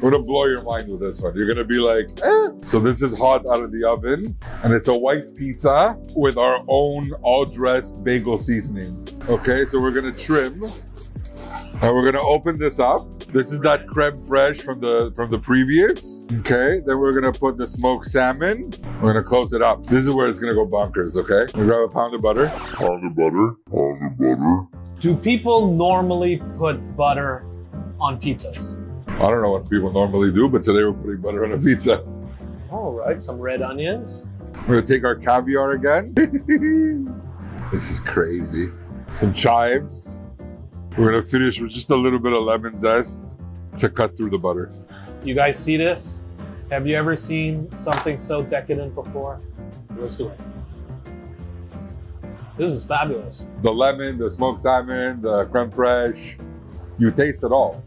We're gonna blow your mind with this one. You're gonna be like, eh. So this is hot out of the oven, and it's a white pizza with our own all-dressed bagel seasonings. Okay, so we're gonna trim, and we're gonna open this up. This is that creme fraiche from the previous. Okay, then we're gonna put the smoked salmon. We're gonna close it up. This is where it's gonna go bonkers, okay? We grab a pound of butter. Pound of butter, pound of butter. Do people normally put butter on pizzas? I don't know what people normally do, but today we're putting butter on a pizza. All right, some red onions. We're gonna take our caviar again. This is crazy. Some chives. We're gonna finish with just a little bit of lemon zest to cut through the butter. You guys see this? Have you ever seen something so decadent before? Let's do it. This is fabulous. The lemon, the smoked salmon, the creme fraiche. You taste it all.